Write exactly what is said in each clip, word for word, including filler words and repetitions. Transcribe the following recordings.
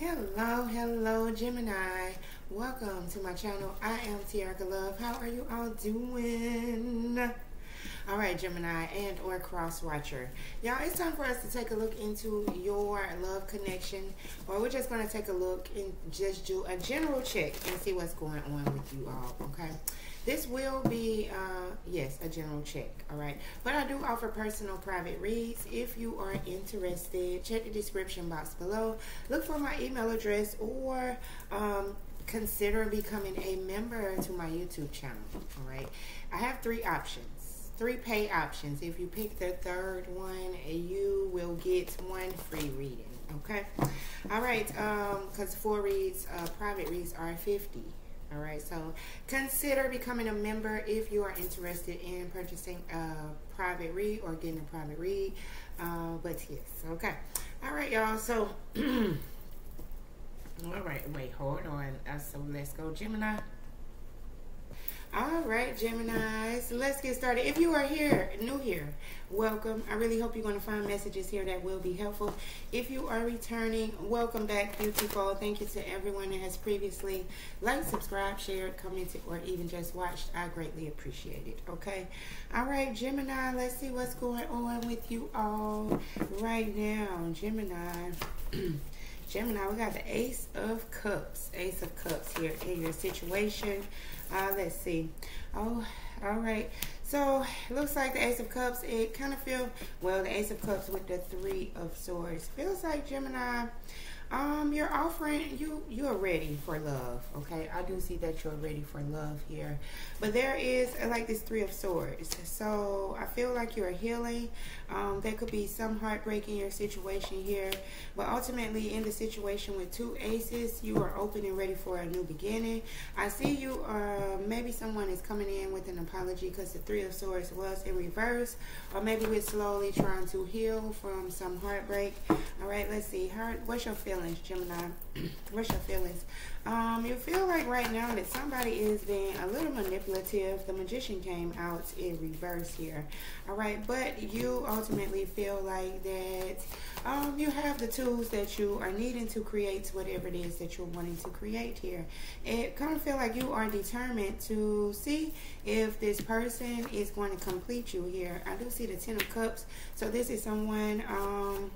Hello, hello, Gemini. Welcome to my channel. I am Tiara Love. How are you all doing? All right, Gemini and or cross watcher. Y'all, it's time for us to take a look into your love connection, or we're just going to take a look and just do a general check and see what's going on with you all, okay? This will be, uh, yes, a general check, all right? But I do offer personal private reads. If you are interested, check the description box below. Look for my email address or um, consider becoming a member to my YouTube channel, all right? I have three options, three pay options. If you pick the third one, you will get one free reading, okay? All right, because um, four reads, uh, private reads are fifty. All right, so consider becoming a member if you are interested in purchasing a private read or getting a private read. Uh, but yes, okay. All right, y'all. So, all right, wait, hold on. Uh, so let's go, Gemini. All right, Gemini, so let's get started. If you are here, new here, welcome. I really hope you're going to find messages here that will be helpful. If you are returning, welcome back, beautiful. Thank you to everyone that has previously liked, subscribed, shared, commented, or even just watched. I greatly appreciate it, okay? All right, Gemini, let's see what's going on with you all right now, Gemini. Gemini, we got the Ace of Cups. Ace of Cups here in your situation. Uh, let's see. Oh, all right. So, looks like the Ace of Cups, it kind of feels, well, the Ace of Cups with the Three of Swords. Feels like, Gemini, um, you're offering, you, you're ready for love, okay? I do see that you're ready for love here. But there is, like, this Three of Swords. So, I feel like you're healing. Um, there could be some heartbreak in your situation here. But ultimately, in the situation with two aces, you are open and ready for a new beginning. I see you, uh, maybe someone is coming in with an apology because the Three of Swords was in reverse. Or maybe we're slowly trying to heal from some heartbreak. All right, let's see. Heart, what's your feelings, Gemini? What's your feelings? Um, you feel like right now that somebody is being a little manipulative. The Magician came out in reverse here. All right, but you ultimately feel like that um, you have the tools that you are needing to create whatever it is that you're wanting to create here. It kind of feel like you are determined to see if this person is going to complete you here. I do see the Ten of Cups. So this is someone... Um,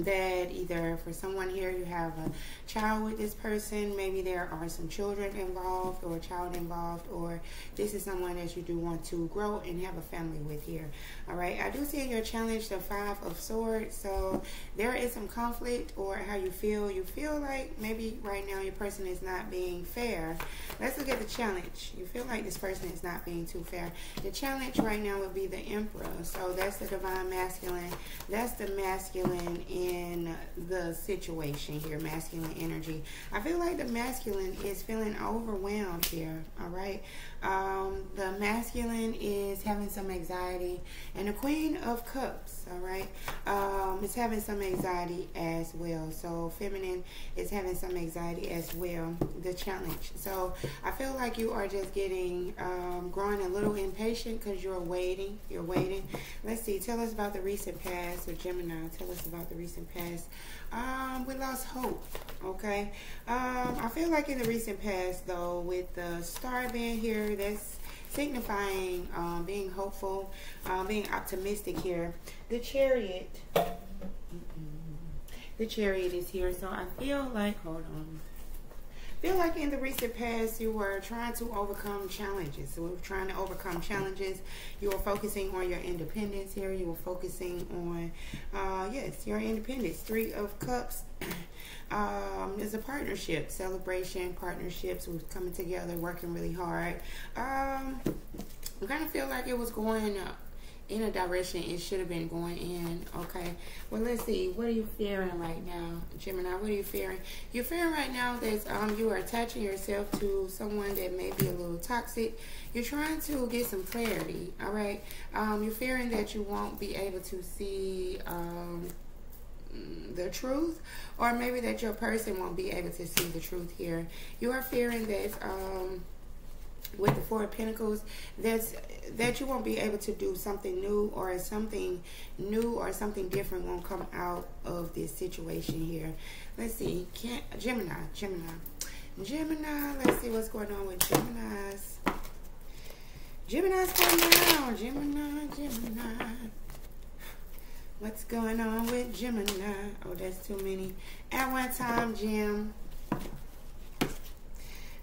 that either for someone here, you have a child with this person, maybe there are some children involved or a child involved, or this is someone that you do want to grow and have a family with here. All right, I do see in your challenge the Five of Swords, so there is some conflict or how you feel. You feel like maybe right now your person is not being fair. Let's look at the challenge. You feel like this person is not being too fair. The challenge right now would be the Emperor, so that's the Divine Masculine, that's the masculine in in the situation here, masculine energy. I feel like the masculine is feeling overwhelmed here, all right? Um, the masculine is having some anxiety, and the Queen of Cups, all right, um, is having some anxiety as well. So feminine is having some anxiety as well, the challenge. So I feel like you are just getting, um, growing a little impatient because you're waiting, you're waiting. Let's see, tell us about the recent past, or Gemini, tell us about the recent past. Um, we lost hope, okay? Um, I feel like in the recent past, though, with the star being here, that's signifying um, being hopeful, um, being optimistic here. The Chariot. Mm-mm. The Chariot is here, so I feel like, hold on. I feel like in the recent past, you were trying to overcome challenges. So we were trying to overcome challenges. You were focusing on your independence here. You were focusing on, uh, yes, your independence. Three of Cups. Um, there's a partnership, celebration, partnerships. We're coming together, working really hard. Um, I kind of feel like it was going up in a direction it should have been going in, okay? Well, let's see. What are you fearing right now, Gemini? What are you fearing? You're fearing right now that um, you are attaching yourself to someone that may be a little toxic. You're trying to get some clarity, all right? Um, you're fearing that you won't be able to see... Um, the truth, or maybe that your person won't be able to see the truth here. You are fearing that... Um, with the Four of Pentacles, there's that you won't be able to do something new, or something new or something different won't come out of this situation here. Let's see. Can't, Gemini, Gemini, Gemini. Let's see what's going on with Gemini's. Gemini's going on. Gemini, Gemini. What's going on with Gemini? Oh, that's too many. At one time, Gem.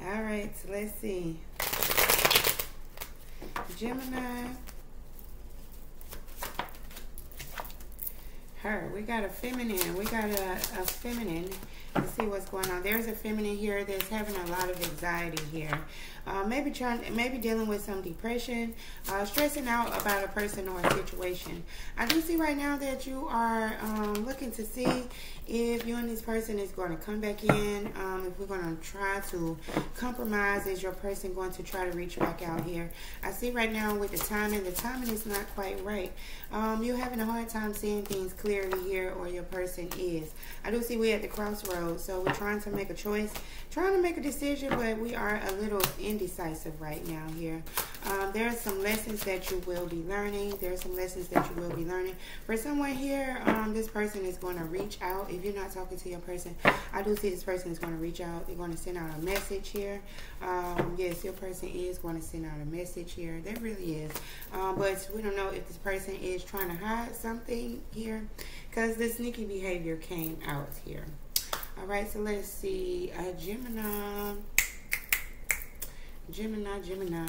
All right, so let's see. Gemini. Her. We got a feminine. We got a, a feminine. Let's see what's going on. There's a feminine here that's having a lot of anxiety here. Uh, maybe trying, maybe dealing with some depression, uh, stressing out about a person or a situation. I do see right now that you are um, looking to see if you and this person is going to come back in. Um, if we're going to try to compromise, is your person going to try to reach back out here? I see right now with the timing, the timing is not quite right. Um, you're having a hard time seeing things clearly here, or your person is. I do see we're at the crossroads, so we're trying to make a choice, trying to make a decision, but we are a little indecisive right now here. Um, there are some lessons that you will be learning. There are some lessons that you will be learning. For someone here, um, this person is going to reach out. If you're not talking to your person, I do see this person is going to reach out. They're going to send out a message here. Um, yes, your person is going to send out a message here. There really is. Um, but we don't know if this person is trying to hide something here, because this sneaky behavior came out here. All right, so let's see. Uh, Gemini. Gemini, Gemini.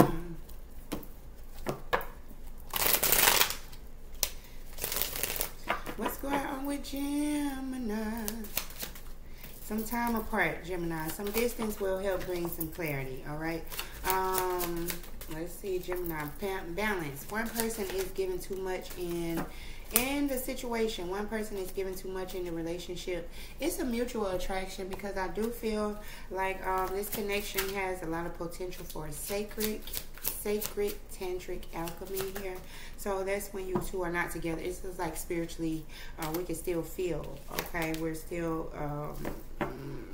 What's going on with Gemini? Some time apart, Gemini. Some distance will help bring some clarity, all right? Um, let's see, Gemini. Balance. One person is giving too much in... in the situation, one person is giving too much in the relationship. It's a mutual attraction, because I do feel like um, this connection has a lot of potential for sacred, sacred tantric alchemy here. So that's when you two are not together. It's just like spiritually, uh, we can still feel, okay? We're still... Um, um,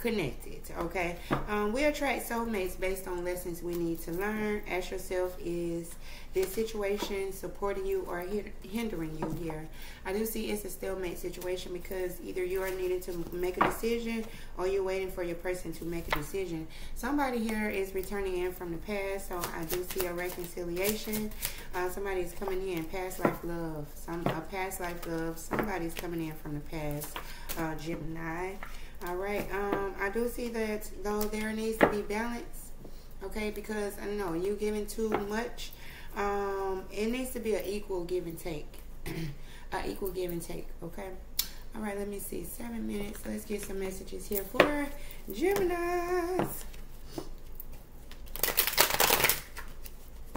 connected, okay? Um, we attract soulmates based on lessons we need to learn. Ask yourself, is this situation supporting you or hindering you here? I do see it's a stalemate situation, because either you are needing to make a decision, or you're waiting for your person to make a decision. Somebody here is returning in from the past, so I do see a reconciliation. Uh, somebody is coming in, past life love. Some uh, past life love. Somebody's coming in from the past, uh, Gemini. All right, um, I do see that, though, there needs to be balance, okay? Because, I don't know, you're giving too much. Um, it needs to be an equal give and take, an equal give and take, okay? All right, let me see, seven minutes. Let's get some messages here for Gemini's.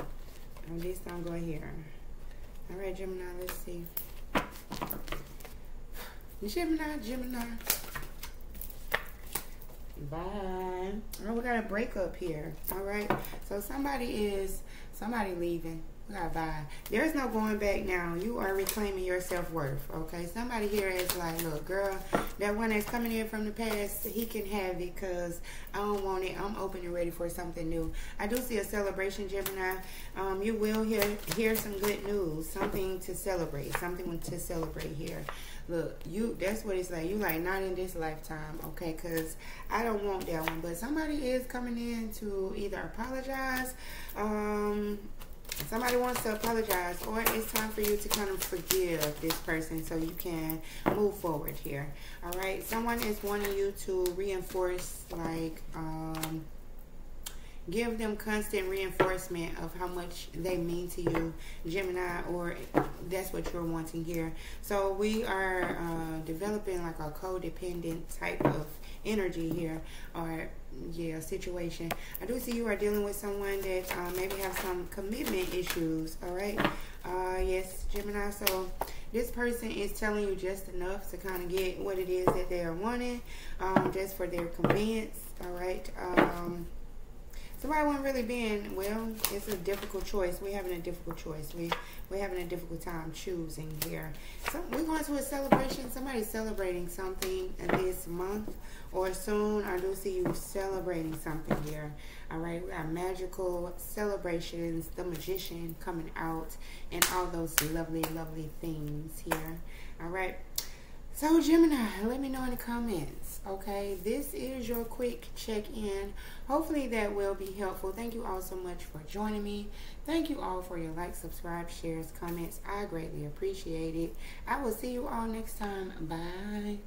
Oh, this don't go here. All right, Gemini, let's see. Gemini, Gemini. Bye. Oh, we got a breakup here. All right. So somebody is, somebody leaving. We got a bye. There's no going back now. You are reclaiming your self-worth, okay? Somebody here is like, look, girl, that one that's coming in from the past, he can have it, because I don't want it. I'm open and ready for something new. I do see a celebration, Gemini. Um, you will hear, hear some good news, something to celebrate, something to celebrate here. Look, you, that's what it's like. You like, not in this lifetime, okay? Because I don't want that one. But somebody is coming in to either apologize, um... somebody wants to apologize, or it's time for you to kind of forgive this person so you can move forward here. All right, someone is wanting you to reinforce, like, um, give them constant reinforcement of how much they mean to you, Gemini, or that's what you're wanting here. So we are uh, developing like a codependent type of energy here, or yeah, situation. I do see you are dealing with someone that uh, maybe have some commitment issues, all right? Uh, yes, Gemini, so this person is telling you just enough to kind of get what it is that they are wanting, um, just for their convenience, all right? Um, Somebody wasn't really being, well, it's a difficult choice. We're having a difficult choice. We, we're having a difficult time choosing here. So we're going to a celebration. Somebody's celebrating something this month or soon. I do see you celebrating something here. All right, we got magical celebrations, the magician coming out, and all those lovely, lovely things here. All right. So Gemini, let me know in the comments, okay? This is your quick check-in. Hopefully that will be helpful. Thank you all so much for joining me. Thank you all for your likes, subscribe, shares, comments. I greatly appreciate it. I will see you all next time. Bye.